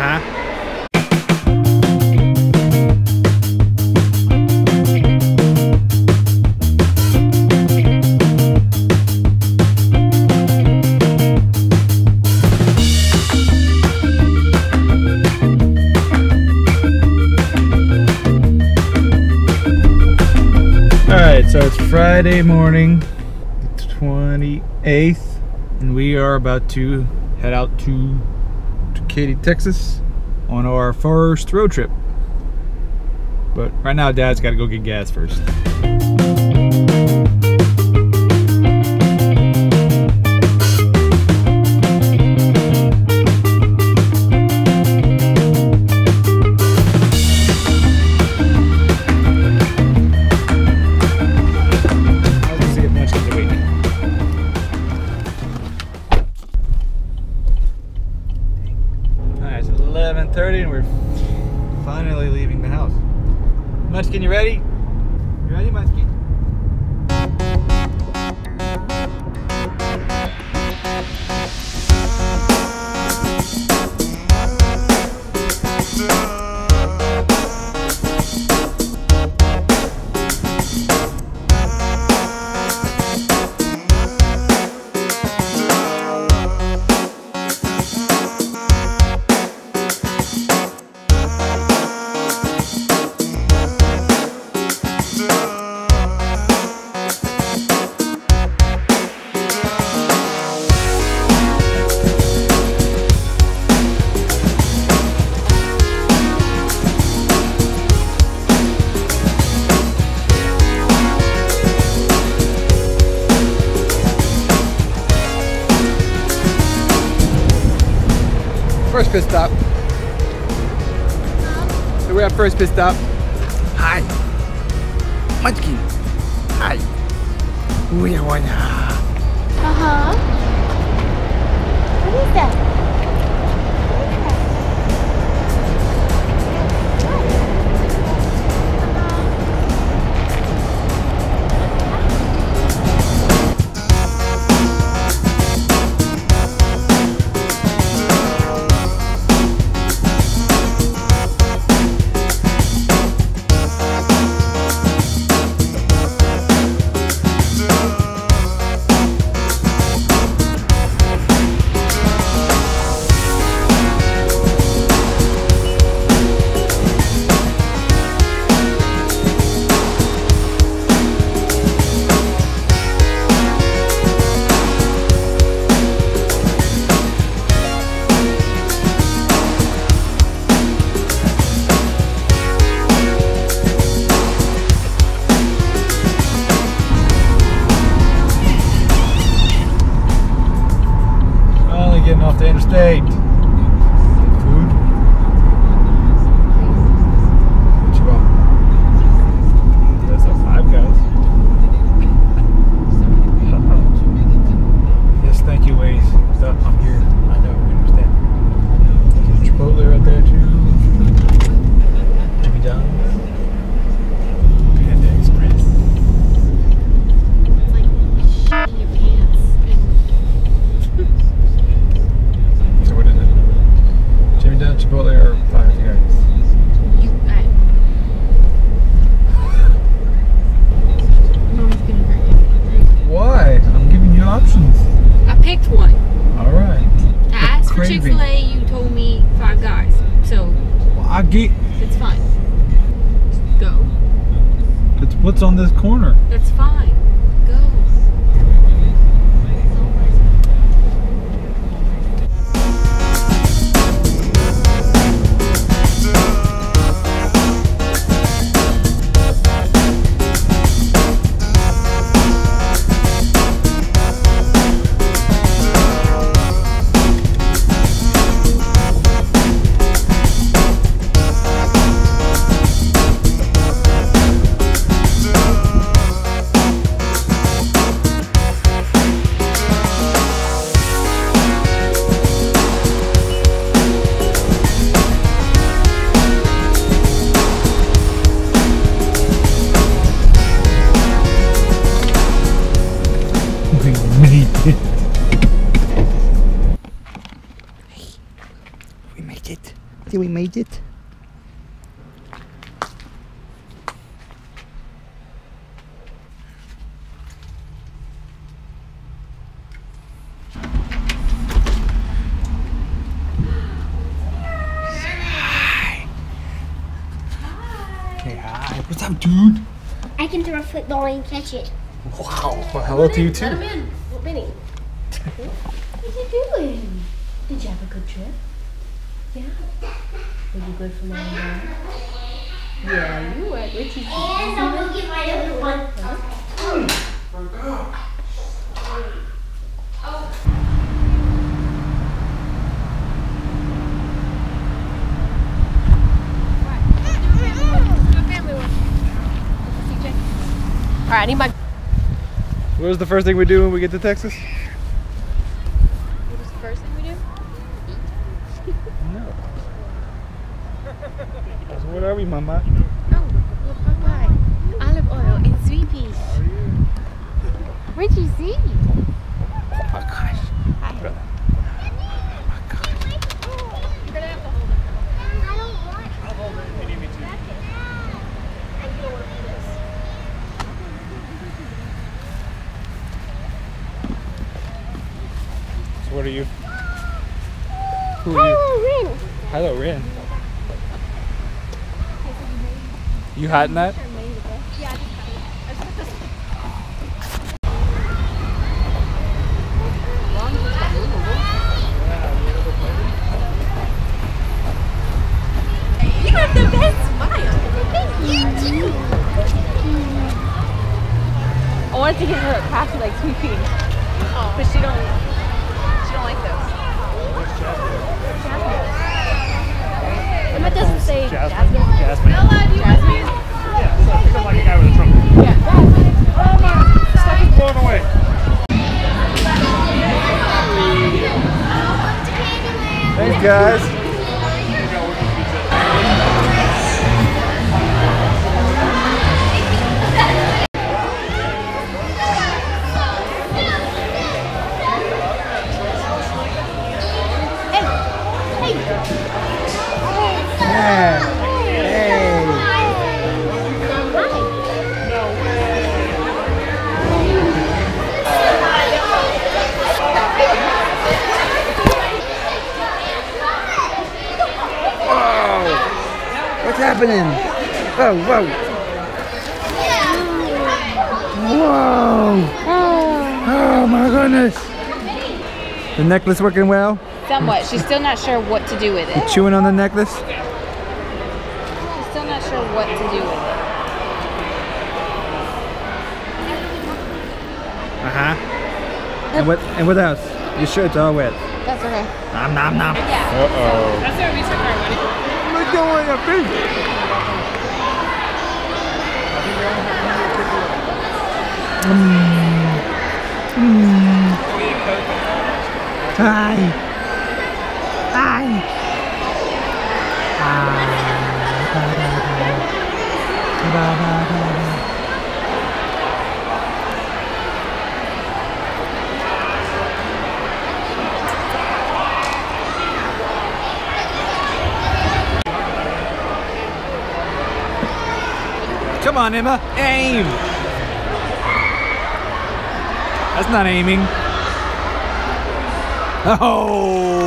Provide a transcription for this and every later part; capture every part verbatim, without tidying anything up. Uh-huh. So it's Friday morning, the twenty-eighth, and we are about to head out to, to Katy, Texas on our first road trip. But right now Dad's got to go get gas first. eleven thirty and we're finally leaving the house. Munchkin, you ready? You ready, Munchkin? First pit stop. So we're at first pit stop. Hi. Munchkin. Hi. We wanna. Uh-huh. What is that? Getting off the interstate. Food. What you want? That's a Five Guys. Yes, thank you, Waze. I'm here. I know. We understand. There's Chipotle right there too. Jimmy John's. Chipotle or Five Guys? You, I, Mom's gonna hurt you. Why? I'm giving you options. I picked one. All right. I asked for Chick-fil-A. You told me Five Guys, so well, I get. It's fine. Just go. It's what's on this corner. That's fine. Go. Katy, we made it. What's up, dude? I can throw a football and catch it. Wow. Well, hello to you, too. Let him in. Well, Benny. What are you doing? Did you have a good trip? Yeah. Were you good for my mom? Yeah, you were. And I'm going to get my other one. Oh. Alright, I need my... What was the first thing we do when we get to Texas? What was the first thing we do? Eat. No. So what are we, Mama? Oh, we're Popeye. Olive oil and sweet peas. How are you? What'd you see? Oh my gosh. Hi. Oh my gosh. You're gonna have to hold it. I don't want it. I'll hold it if you need me to. I'm gonna want to do this. What are you? Who are Kylo you? Kylo Ren. Kylo Ren. You hot in that? Yeah, you have the best smile. You do. I wanted to give her a pass of like sweet peas, oh. But she don't. I don't like those. But it doesn't say Jasmine. Jasmine. Ella, do you want me? Yeah, so I think I'm like a guy with a trumpet. Yeah. Oh my, stuff is blown away. Thanks, guys. Happening. Oh, whoa. Whoa. Oh. Oh my goodness. The necklace working well? Somewhat. She's still not sure what to do with it. You chewing on the necklace? She's still not sure what to do with it. Uh-huh. And what, and what else? Your shirt's all wet. That's okay. Nom nom nom. Yeah. Uh-oh. That's where we took our money. I don't want your feet. Hi. Come on, Emma, aim! That's not aiming. Oh!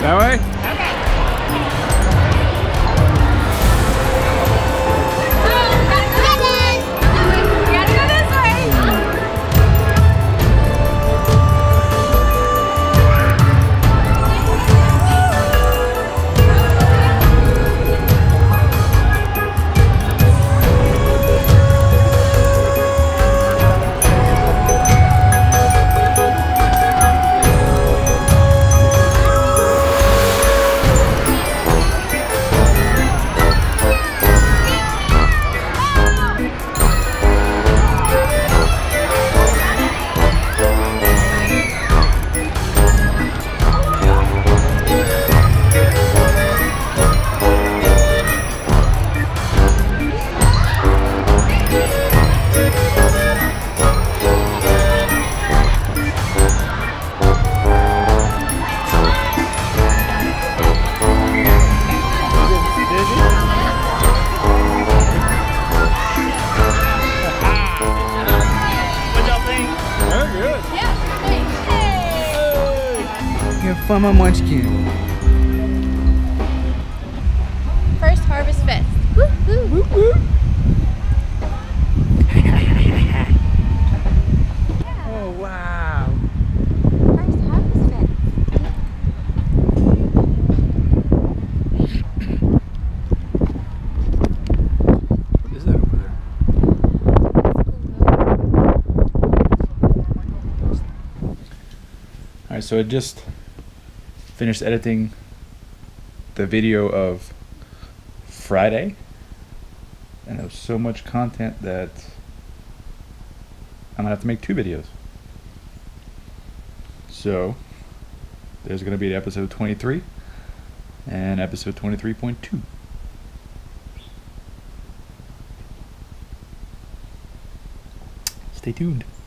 That way? Okay. So, we gotta go this way. We gotta go this way. find my munchkin. First Harvest Fest. Woo woo woo woo. Oh wow. First Harvest Fest. What is that over there? All right, so it just finished editing the video of Friday, and there was so much content that I'm gonna have to make two videos. So there's gonna be an episode twenty-three and episode twenty-three point two. Stay tuned.